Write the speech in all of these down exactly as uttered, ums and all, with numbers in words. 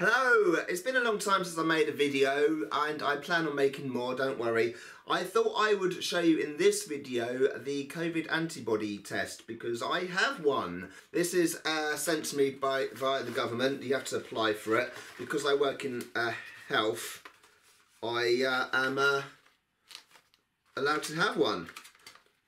Hello! It's been a long time since I made a video and I plan on making more, don't worry. I thought I would show you in this video the COVID antibody test because I have one. This is uh, sent to me by via the government. You have to apply for it. Because I work in uh, health, I uh, am uh, allowed to have one.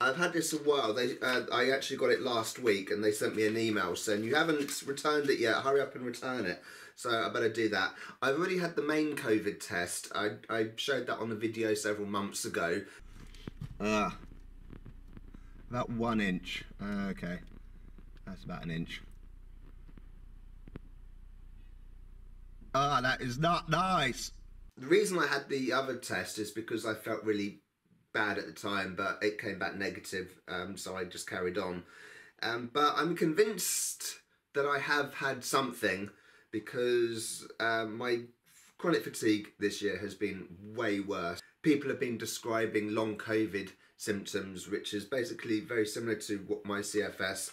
I've had this a while. They, uh, I actually got it last week and they sent me an email saying, you haven't returned it yet, hurry up and return it. So I better do that. I've already had the main COVID test. I, I showed that on the video several months ago. Ah, uh, about one inch. Uh, okay, that's about an inch. Ah, that is not nice. The reason I had the other test is because I felt really bad at the time, but it came back negative, um, so I just carried on. Um, but I'm convinced that I have had something because um, my chronic fatigue this year has been way worse. People have been describing long COVID symptoms, which is basically very similar to what my C F S.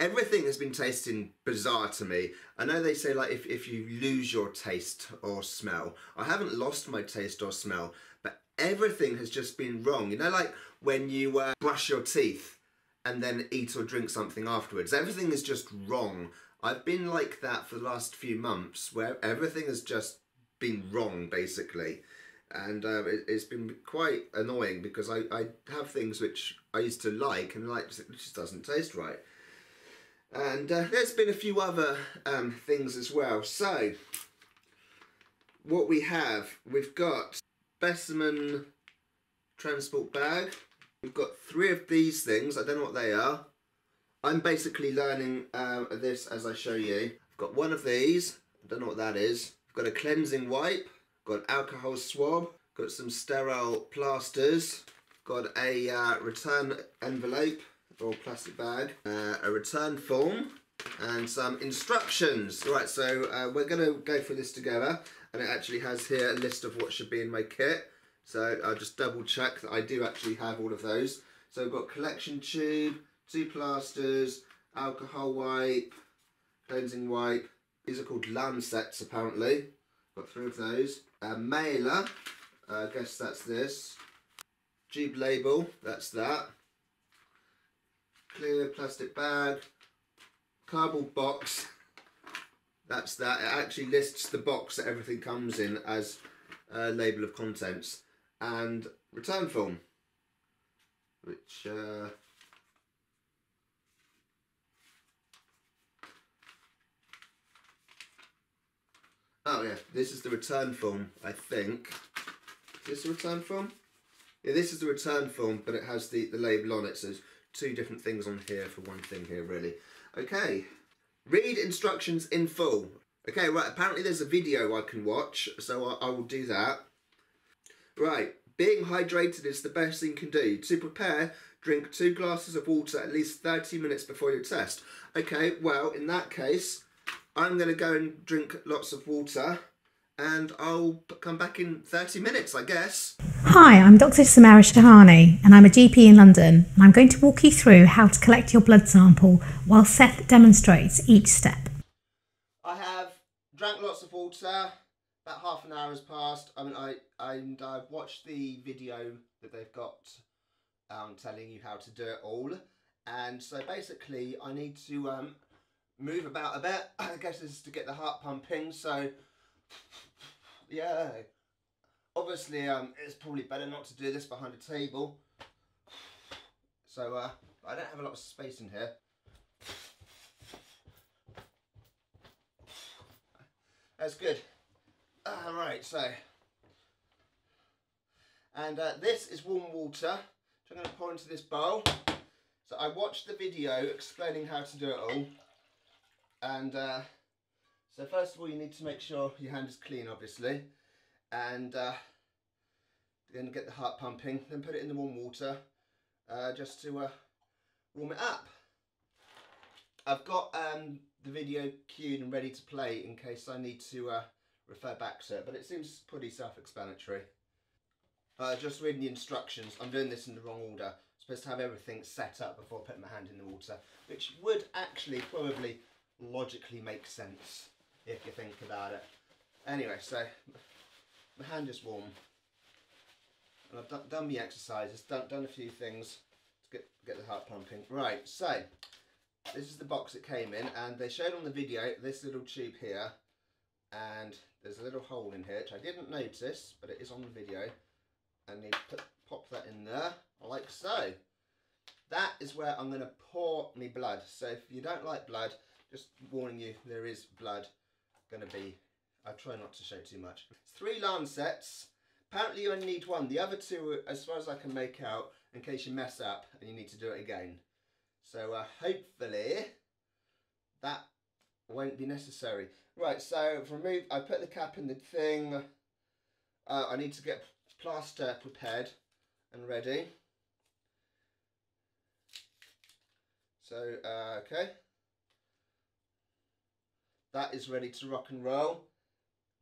Everything has been tasting bizarre to me. I know they say like if, if you lose your taste or smell. I haven't lost my taste or smell, but everything has just been wrong. You know, like when you uh, brush your teeth and then eat or drink something afterwards. Everything is just wrong. I've been like that for the last few months where everything has just been wrong, basically. And uh, it, it's been quite annoying because I, I have things which I used to like and like it just doesn't taste right. And uh, there's been a few other um, things as well. So, what we have, we've got specimen transport bag. We've got three of these things. I don't know what they are. I'm basically learning um, this as I show you. I've got one of these. I don't know what that is. I've got a cleansing wipe. Got an alcohol swab. Got some sterile plasters. Got a uh, return envelope or plastic bag. Uh, a return form. And some instructions. Right, so uh, we're gonna go through this together, and it actually has here a list of what should be in my kit, so I'll just double check that I do actually have all of those. So we've got collection tube, two plasters, alcohol wipe, cleansing wipe. These are called lancets apparently. Got three of those. A mailer, uh, I guess that's this. Tube label, that's that. Clear plastic bag. Cardboard box, that's that. It actually lists the box that everything comes in as a label of contents. And return form, which uh, oh yeah, this is the return form, I think. Is this the return form? Yeah, this is the return form, but it has the, the label on it, so it's two different things on here for one thing here, really. Okay, read instructions in full. Okay, right, apparently there's a video I can watch, so I, I will do that. Right, being hydrated is the best thing you can do. To prepare, drink two glasses of water at least thirty minutes before your test. Okay, well, in that case, I'm gonna go and drink lots of water, and I'll come back in thirty minutes, I guess. Hi, I'm Doctor Samara Shahani and I'm a G P in London, and I'm going to walk you through how to collect your blood sample while Seth demonstrates each step. I have drank lots of water, about half an hour has passed. I mean, I, and I've watched the video that they've got um, telling you how to do it all, and so basically I need to um, move about a bit. I guess this is to get the heart pumping, so yeah, obviously um, it's probably better not to do this behind a table, so uh, I don't have a lot of space in here. That's good. Alright, so, and uh, this is warm water, which I'm going to pour into this bowl. So I watched the video explaining how to do it all, and uh, so first of all you need to make sure your hand is clean, obviously, and uh, then get the heart pumping, then put it in the warm water uh, just to uh, warm it up. I've got um, the video queued and ready to play in case I need to uh, refer back to it, but it seems pretty self-explanatory. Uh, just reading the instructions, I'm doing this in the wrong order. I'm supposed to have everything set up before putting my hand in the water, which would actually probably logically make sense if you think about it. Anyway, so my hand is warm, and I've done, done my exercises, done, done a few things to get, get the heart pumping. Right, so this is the box it came in, and they showed on the video this little tube here, and there's a little hole in here, which I didn't notice, but it is on the video, and they put, pop that in there, like so. That is where I'm going to pour my blood. So if you don't like blood, just warning you, there is blood going to be. I try not to show too much. Three lancets. Apparently you only need one. The other two, as far as I can make out, in case you mess up and you need to do it again. So uh, hopefully that won't be necessary. Right, so remove. I put the cap in the thing. Uh, I need to get plaster prepared and ready. So, uh, okay. That is ready to rock and roll.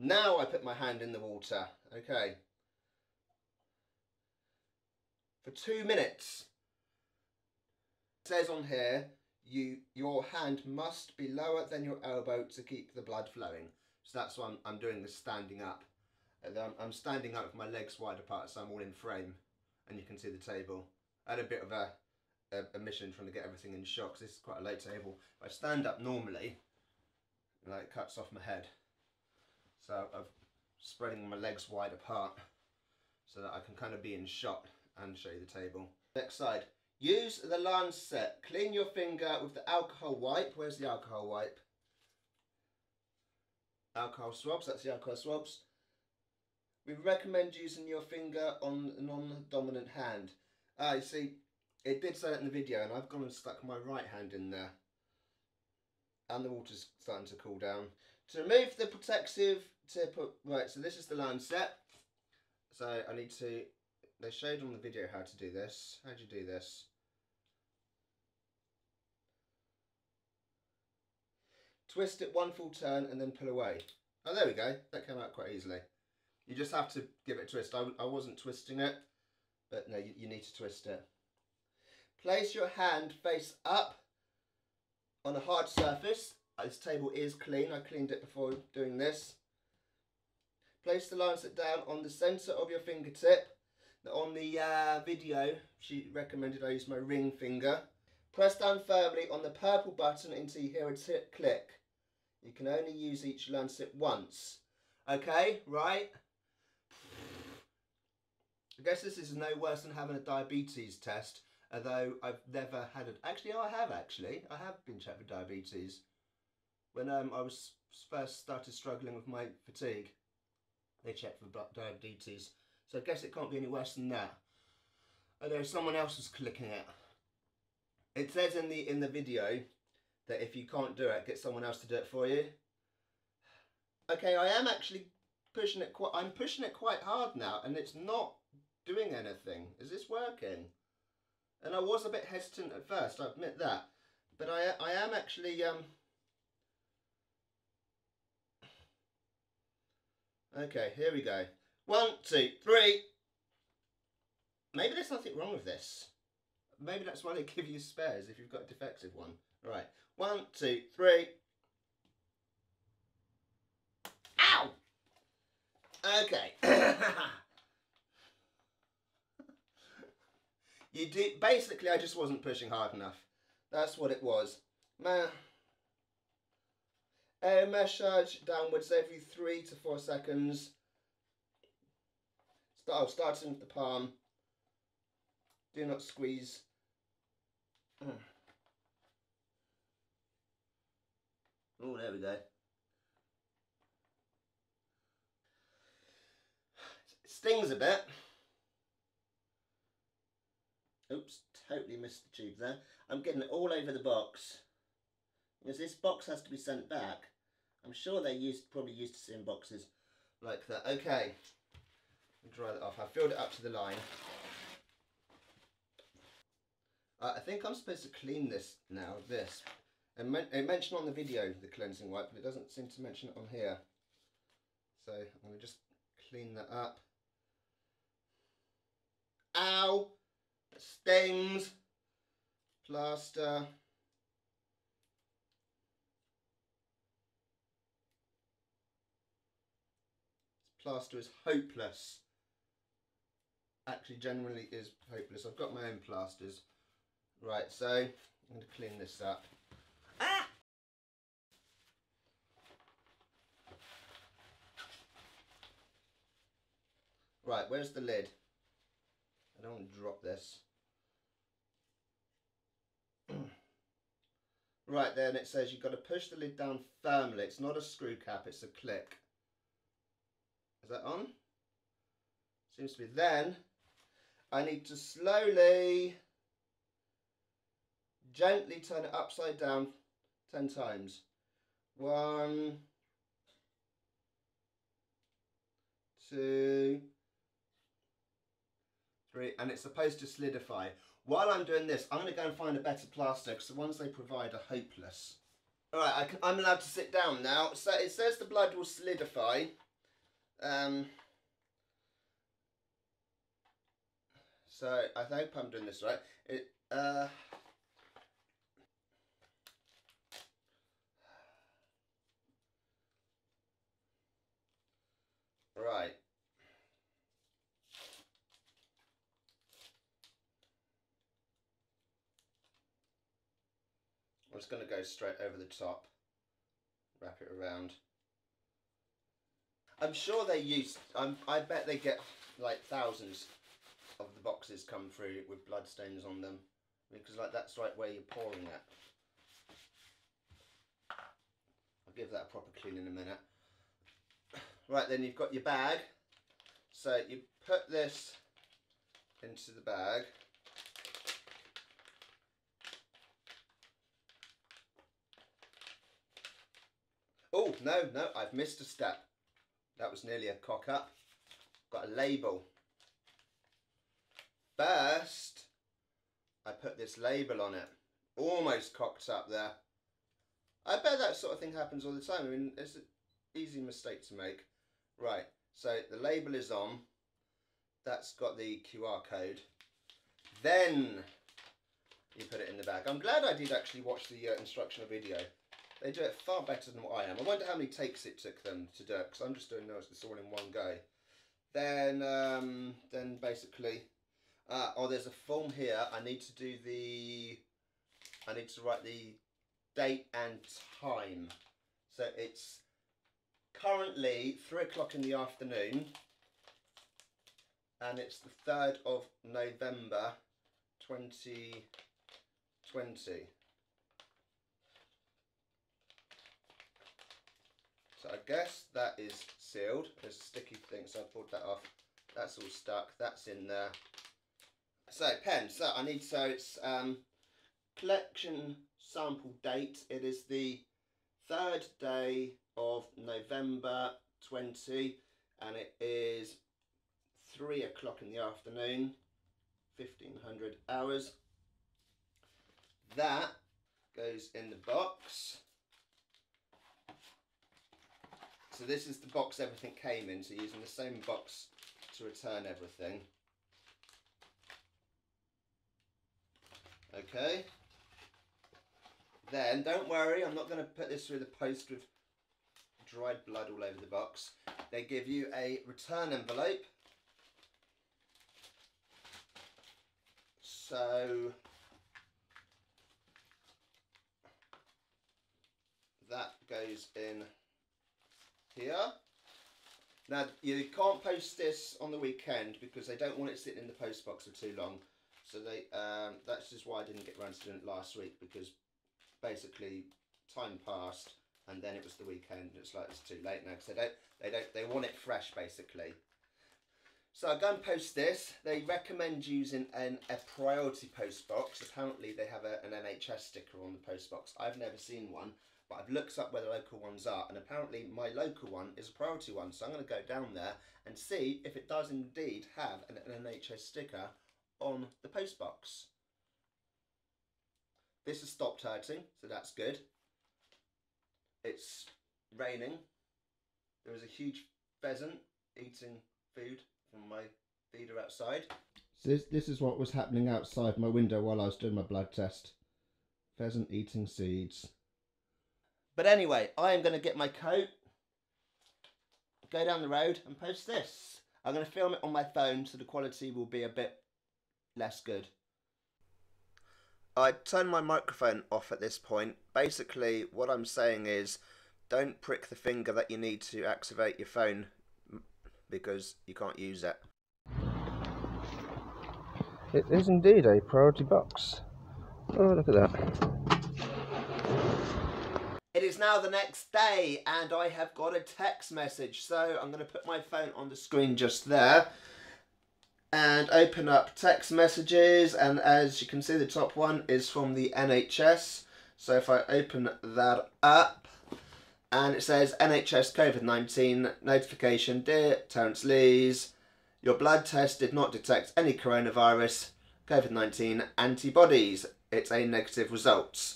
Now I put my hand in the water. Okay. For two minutes. It says on here, you your hand must be lower than your elbow to keep the blood flowing. So that's why I'm, I'm doing this standing up. And I'm, I'm standing up with my legs wide apart, so I'm all in frame. And you can see the table. I had a bit of a, a, a mission trying to get everything in shot, because this is quite a low table. If I stand up normally, like, it cuts off my head. So I'm spreading my legs wide apart so that I can kind of be in shot and show you the table. Next side. Use the lancet. Clean your finger with the alcohol wipe. Where's the alcohol wipe? Alcohol swabs, that's the alcohol swabs. We recommend using your finger on a non-dominant hand. Ah, uh, you see, it did say that in the video, and I've gone and stuck my right hand in there. And the water's starting to cool down. To remove the protective tip, of, right, so this is the lancet. So I need to, they showed on the video how to do this. How do you do this? Twist it one full turn and then pull away. Oh, there we go, that came out quite easily. You just have to give it a twist. I, I wasn't twisting it, but no, you, you need to twist it. Place your hand face up on a hard surface. This table is clean, I cleaned it before doing this. Place the lancet down on the centre of your fingertip. Now on the uh, video, she recommended I use my ring finger. Press down firmly on the purple button until you hear a tick click. You can only use each lancet once. Okay, right. I guess this is no worse than having a diabetes test, although I've never had it. Actually, I have actually. I have been checked for diabetes. When um, I was first started struggling with my fatigue, they checked for diabetes. So I guess it can't be any worse than that. Although someone else was clicking it. It says in the in the video that if you can't do it, get someone else to do it for you. Okay, I am actually pushing it quite. I'm pushing it quite hard now, and it's not doing anything. Is this working? And I was a bit hesitant at first. I admit that, but I I am actually um. Okay, here we go. One, two, three. Maybe there's nothing wrong with this. Maybe that's why they give you spares if you've got a defective one. All right. One, two, three. Ow! Okay. You do, basically, I just wasn't pushing hard enough. That's what it was. Man. Air massage downwards every three to four seconds. Start, oh, starting with the palm. Do not squeeze. Oh, there we go. It stings a bit. Oops, totally missed the tube there. I'm getting it all over the box. Because this box has to be sent back. I'm sure they're used, probably used to seeing boxes like that. Okay, I'll dry that off. I filled it up to the line. Uh, I think I'm supposed to clean this now, this. It, men it mentioned on the video the cleansing wipe, but it doesn't seem to mention it on here. So I'm going to just clean that up. Ow! That stings. Plaster. plaster is hopeless. Actually, generally is hopeless. I've got my own plasters. Right, so I'm going to clean this up. Ah! Right, where's the lid? I don't want to drop this. Right, then it says you've got to push the lid down firmly. It's not a screw cap, it's a click. Is that on? Seems to be. Then I need to slowly, gently turn it upside down ten times. One, two, three, and it's supposed to solidify. While I'm doing this, I'm going to go and find a better plaster because the ones they provide are hopeless. Alright, I can, I'm allowed to sit down now. So it says the blood will solidify. Um, so I hope I'm doing this right. It, uh, right. I'm just going to go straight over the top, wrap it around. I'm sure they use, I'm, I bet they get like thousands of the boxes come through with blood stains on them, because like that's right where you're pouring at. I'll give that a proper clean in a minute. Right, then you've got your bag. So you put this into the bag. Oh, no, no, I've missed a step. That was nearly a cock up. Got a label. First, I put this label on it. Almost cocked up there. I bet that sort of thing happens all the time. I mean, it's an easy mistake to make. Right, so the label is on. That's got the Q R code. Then you put it in the bag. I'm glad I did actually watch the uh, instructional video. They do it far better than what I am. I wonder how many takes it took them to do it, because I'm just doing this all in one go. Then, um, then basically, uh, oh, there's a form here. I need to do the, I need to write the date and time. So it's currently three o'clock in the afternoon, and it's the third of November, twenty twenty. So I guess that is sealed. There's a sticky thing, so I pulled that off. That's all stuck. That's in there. So pen. So I need. So it's um, collection sample date. It is the third day of November twenty, and it is three o'clock in the afternoon, fifteen hundred hours. That goes in the box. So this is the box everything came in, so using the same box to return everything. Okay. Then, don't worry, I'm not going to put this through the post with dried blood all over the box. They give you a return envelope. So that goes in here. Now you can't post this on the weekend because they don't want it sitting in the post box for too long, so they um, that's just why I didn't get around to doing it last week, because basically time passed and then it was the weekend and it's like it's too late now because they don't they don't they want it fresh basically. So I go and post this. They recommend using an a priority post box. Apparently they have a, an N H S sticker on the post box. I've never seen one, but I've looked up where the local ones are, and apparently my local one is a priority one, so I'm going to go down there and see if it does indeed have an N H S sticker on the post box. This has stopped hurting, so that's good. It's raining. There was a huge pheasant eating food from my feeder outside. So this, this is what was happening outside my window while I was doing my blood test. Pheasant eating seeds. But anyway, I am going to get my coat, go down the road and post this. I'm going to film it on my phone, so the quality will be a bit less good. I turned my microphone off at this point. Basically, what I'm saying is, don't prick the finger that you need to activate your phone, because you can't use it. It is indeed a priority box. Oh, look at that. It is now the next day and I have got a text message. So I'm going to put my phone on the screen just there and open up text messages. And as you can see, the top one is from the N H S. So if I open that up, and it says N H S COVID nineteen notification. Dear Terence Lees, your blood test did not detect any coronavirus COVID nineteen antibodies. It's a negative result.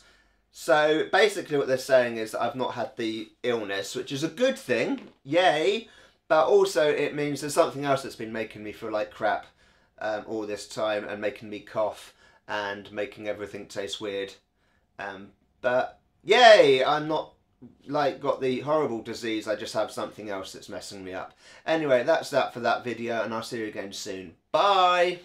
So basically what they're saying is that I've not had the illness, which is a good thing, yay, but also it means there's something else that's been making me feel like crap um, all this time and making me cough and making everything taste weird. Um, but yay, I'm not like got the horrible disease, I just have something else that's messing me up. Anyway, that's that for that video and I'll see you again soon. Bye!